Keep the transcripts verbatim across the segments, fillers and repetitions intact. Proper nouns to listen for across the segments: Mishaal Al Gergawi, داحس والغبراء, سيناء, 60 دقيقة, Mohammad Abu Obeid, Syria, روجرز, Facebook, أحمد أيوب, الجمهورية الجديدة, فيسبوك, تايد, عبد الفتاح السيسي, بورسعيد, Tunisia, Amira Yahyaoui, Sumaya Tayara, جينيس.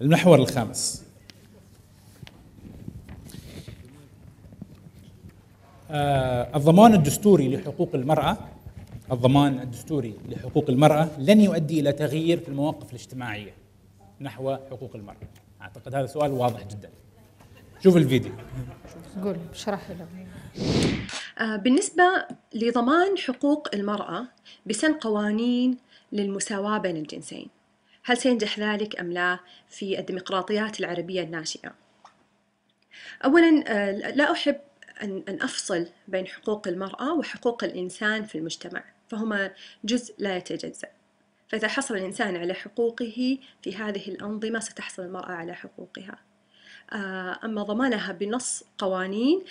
المحور الخامس. آه الضمان الدستوري لحقوق المرأة الضمان الدستوري لحقوق المرأة لن يؤدي إلى تغيير في المواقف الاجتماعية نحو حقوق المرأة. أعتقد هذا سؤال واضح جدا. شوف الفيديو. قول اشرح له. بالنسبة لضمان حقوق المرأة بسن قوانين للمساواة بين الجنسين، هل سينجح ذلك أم لا في الديمقراطيات العربية الناشئة؟ أولاً لا أحب أن أفصل بين حقوق المرأة وحقوق الإنسان في المجتمع، فهما جزء لا يتجزأ. فإذا حصل الإنسان على حقوقه في هذه الأنظمة ستحصل المرأة على حقوقها. أما ضمانها بنص قوانين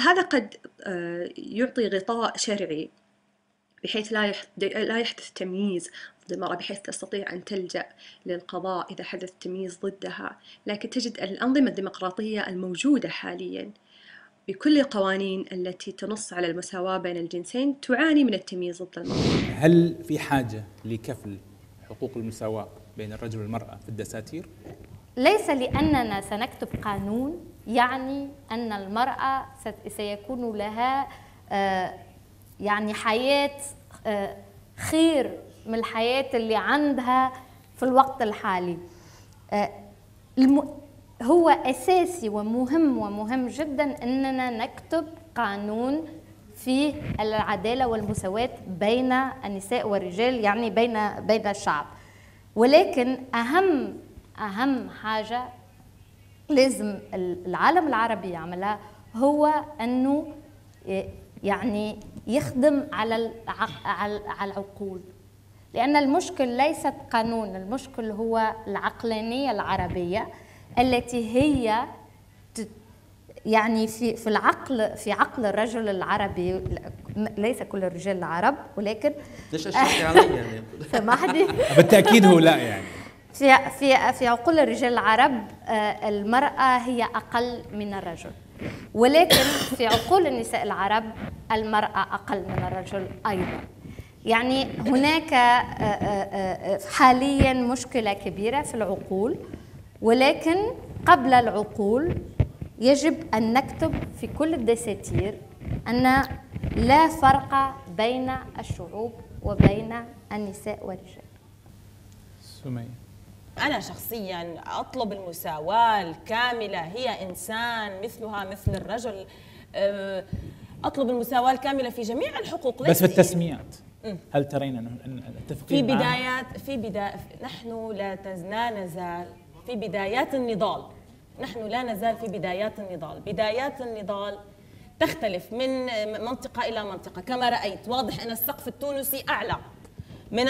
هذا قد يعطي غطاء شرعي بحيث لا يحدث تمييز ضد المرأة، بحيث تستطيع أن تلجأ للقضاء إذا حدث تمييز ضدها. لكن تجد الأنظمة الديمقراطية الموجودة حاليا بكل القوانين التي تنص على المساواة بين الجنسين تعاني من التمييز ضد المرأة. هل في حاجة لكفل حقوق المساواة بين الرجل والمرأة في الدساتير؟ ليس لأننا سنكتب قانون يعني أن المرأة سيكون لها يعني حياة خير من الحياة اللي عندها في الوقت الحالي. هو أساسي ومهم ومهم جدا أننا نكتب قانون فيه العدالة والمساواة بين النساء والرجال، يعني بين بين الشعب. ولكن أهم أهم حاجة لازم العالم العربي يعملها هو أنه يعني يخدم على على العقول، لأن المشكل ليست قانون، المشكل هو العقلانية العربية التي هي يعني في في العقل في عقل الرجل العربي. ليس كل الرجال العرب، ولكن ليش اشتكي علي يعني سمحتي بالتأكيد هو لا يعني في في في عقول الرجال العرب المرأة هي أقل من الرجل، ولكن في عقول النساء العرب المرأة أقل من الرجل أيضا. يعني هناك حاليا مشكلة كبيرة في العقول، ولكن قبل العقول يجب أن نكتب في كل الدساتير أن لا فرق بين الشعوب وبين النساء والرجال. سمية، أنا شخصيا أطلب المساواة الكاملة، هي إنسان مثلها مثل الرجل، أطلب المساواة الكاملة في جميع الحقوق. بس في التسميات هل ترين أن التفقيد في بدايات في بدا... نحن لا نزال في بدايات النضال، نحن لا نزال في بدايات النضال، بدايات النضال تختلف من منطقة إلى منطقة كما رأيت. واضح أن السقف التونسي أعلى من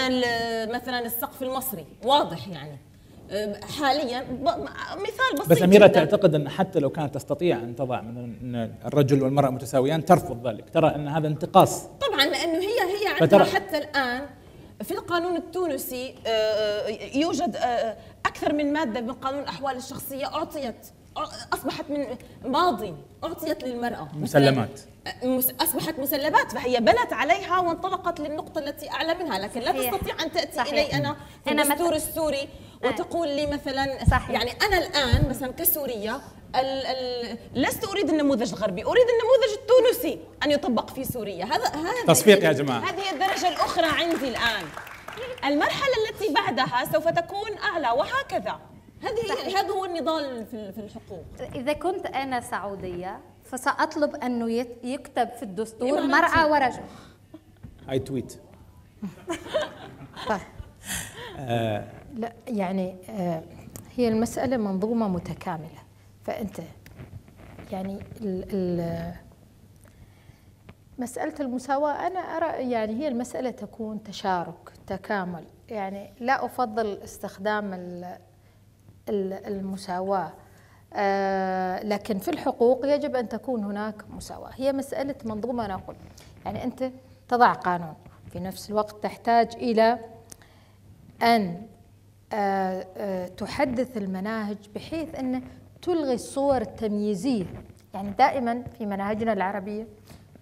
مثلا السقف المصري، واضح يعني حاليا. مثال بسيط. بس أميرة جداً. تعتقد أن حتى لو كانت تستطيع أن تضع أن الرجل والمرأة متساويان ترفض ذلك، ترى أن هذا انتقاص؟ طبعا، لأنه هي هي عندها حتى الآن في القانون التونسي يوجد أكثر من مادة من قانون الأحوال الشخصية أعطيت، أصبحت من ماضي أعطيت للمرأة مسلمات، أصبحت مسلمات، فهي بنت عليها وانطلقت للنقطة التي أعلى منها. لكن لا تستطيع أن تأتي صحيح. إلي أنا في الدستور السوري وتقول لي مثلا صحيح. يعني أنا الآن مثلا كسورية ال ال لست أريد النموذج الغربي، أريد النموذج التونسي أن يطبق في سوريا. هذا هذا تصفيق يا جماعة. هذه الدرجة الأخرى عندي الآن، المرحلة التي بعدها سوف تكون أعلى وهكذا. هذه هذا هو النضال في الحقوق. إذا كنت أنا سعودية فسأطلب أنه يكتب في الدستور مرأة ورجل. أي تويت. لا يعني هي المسألة منظومة متكاملة، فأنت يعني مسألة المساواة أنا أرى يعني هي المسألة تكون تشارك تكامل. يعني لا أفضل استخدام المساواة، لكن في الحقوق يجب أن تكون هناك مساواة. هي مسألة منظومة. أنا أقول يعني أنت تضع قانون، في نفس الوقت تحتاج إلى أن تحدث المناهج بحيث أن تلغي الصور التمييزية. يعني دائما في مناهجنا العربية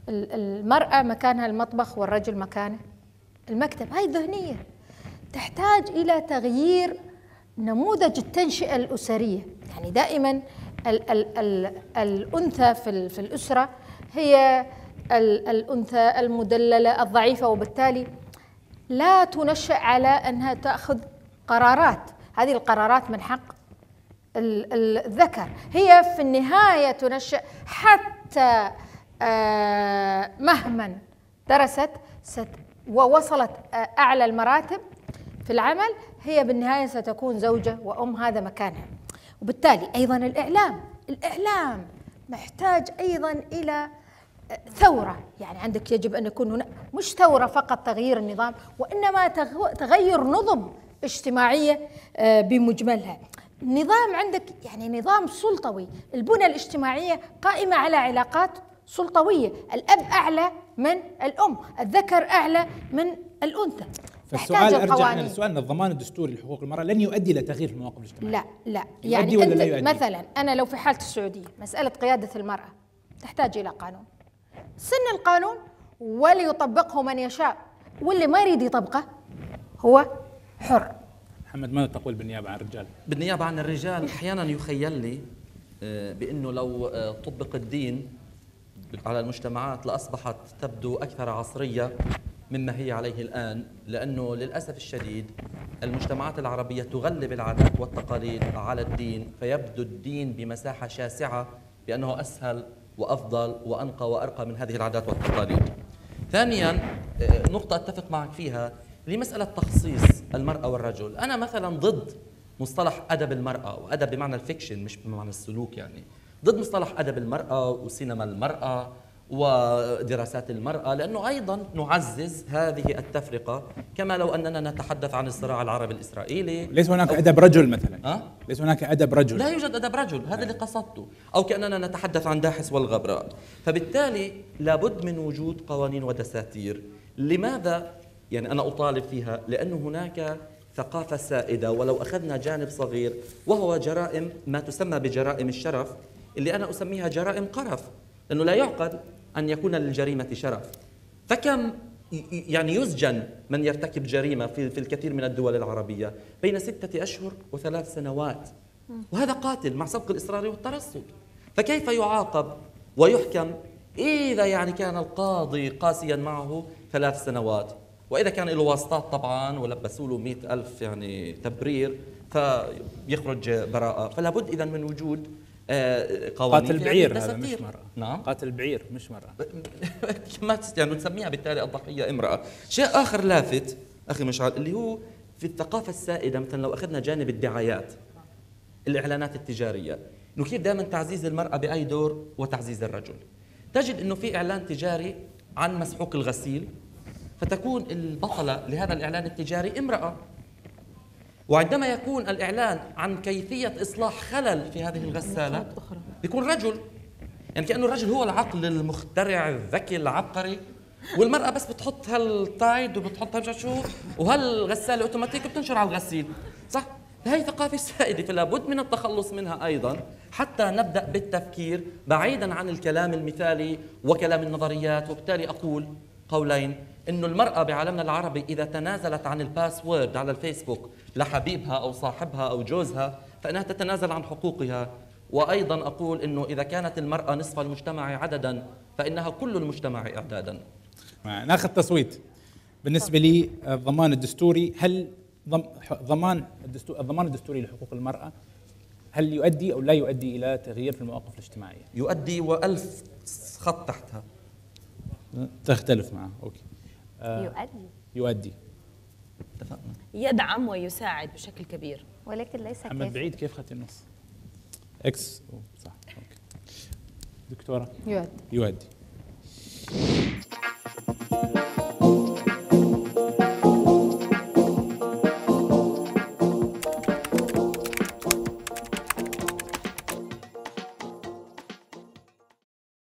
المرأة مكانها المطبخ والرجل مكانه المكتب، هاي ذهنية تحتاج إلى تغيير نموذج التنشئة الأسرية. يعني دائما ال ال ال الأنثى في, في الأسرة هي ال الأنثى المدللة الضعيفة، وبالتالي لا تنشأ على أنها تأخذ قرارات. هذه القرارات من حق الذكر، هي في النهاية تنشأ حتى مهما درست ووصلت أعلى المراتب في العمل هي بالنهاية ستكون زوجة وأم، هذا مكانها. وبالتالي أيضا الإعلام الإعلام محتاج أيضا إلى ثورة. يعني عندك يجب أن يكون هنا مش ثورة فقط تغيير النظام، وإنما تغير نظم اجتماعية بمجملها. نظام عندك يعني نظام سلطوي، البنى الاجتماعية قائمة على علاقات سلطوية، الأب أعلى من الأم، الذكر أعلى من الأنثى. فالسؤال أرجع لسؤالنا، الضمان الدستوري لحقوق المرأة لن يؤدي إلى تغيير في المواقف الاجتماعية. لا لا يعني أنت لا مثلا أنا لو في حالة السعودية مسألة قيادة المرأة تحتاج إلى قانون، سن القانون وليطبقه من يشاء، واللي ما يريد يطبقه هو حر. محمد ماذا تقول بالنيابة عن الرجال؟ بالنيابة عن الرجال أحيانا يخيل لي بأنه لو طبق الدين على المجتمعات لأصبحت تبدو أكثر عصرية مما هي عليه الآن، لأنه للأسف الشديد المجتمعات العربية تغلب العادات والتقاليد على الدين، فيبدو الدين بمساحة شاسعة بأنه أسهل وأفضل وأنقى وأرقى من هذه العادات والتقاليد. ثانيا نقطة أتفق معك فيها لمسألة تخصيص المرأة والرجل. أنا مثلا ضد مصطلح أدب المرأة، وأدب بمعنى الفيكشن مش بمعنى السلوك، يعني ضد مصطلح أدب المرأة وسينما المرأة ودراسات المرأة، لأنه أيضا نعزز هذه التفرقة، كما لو أننا نتحدث عن الصراع العربي الإسرائيلي. ليس هناك أدب رجل مثلا أه؟ ليس هناك أدب رجل، لا يوجد أدب رجل، هذا اللي قصدته، أو كأننا نتحدث عن داحس والغبراء. فبالتالي لابد من وجود قوانين ودساتير. لماذا؟ يعني أنا أطالب فيها لأنه هناك ثقافة سائدة، ولو أخذنا جانب صغير وهو جرائم ما تسمى بجرائم الشرف، اللي أنا أسميها جرائم قرف، لأنه لا يعقل أن يكون للجريمة شرف. فكم يعني يسجن من يرتكب جريمة في, في الكثير من الدول العربية بين ستة أشهر وثلاث سنوات، وهذا قاتل مع سبق الإصرار والترصد. فكيف يعاقب ويحكم إذا يعني كان القاضي قاسيا معه ثلاث سنوات، وإذا كان له واسطات طبعا ولبسوا له مئة ألف يعني تبرير فيخرج براءة. فلا بد إذا من وجود قاتل بعير، هذا مش مرأة. نعم قاتل بعير مش مرأة. ما يعني نسميها بالتالي الضحية امرأة. شيء آخر لافت أخي مشعل اللي هو في الثقافة السائدة، مثلا لو أخذنا جانب الدعايات الإعلانات التجارية، إنه كيف دائما تعزيز المرأة بأي دور وتعزيز الرجل. تجد إنه في إعلان تجاري عن مسحوق الغسيل، فتكون البطلة لهذا الإعلان التجاري امرأة، وعندما يكون الإعلان عن كيفية إصلاح خلل في هذه الغسالة بيكون رجل. يعني كأنه الرجل هو العقل المخترع الذكي العبقري، والمرأة بس بتحط هالتايد وبتحط هالمش شو وهالغسالة أوتوماتيك بتنشر على الغسيل، صح؟ هاي ثقافة سائدة، فلا بد من التخلص منها أيضا حتى نبدأ بالتفكير بعيدا عن الكلام المثالي وكلام النظريات. وبالتالي أقول قولين، إنه المرأة بعالمنا العربي إذا تنازلت عن الباسورد على الفيسبوك لحبيبها أو صاحبها أو جوزها فإنها تتنازل عن حقوقها. وأيضا أقول إنه إذا كانت المرأة نصف المجتمع عددا فإنها كل المجتمع إعدادا. ناخذ تصويت. بالنسبة لي الضمان الدستوري، هل ضمان الضمان الدستوري لحقوق المرأة هل يؤدي أو لا يؤدي إلى تغيير في المواقف الاجتماعية؟ يؤدي وألف خط تحتها. تختلف معه، أوكي. يؤدي يؤدي اتفقنا. يدعم ويساعد بشكل كبير، ولكن ليس كافيا. محمد بعيد كيف خدت النص؟ اكس صح. أوكي. دكتورة يؤدي يؤدي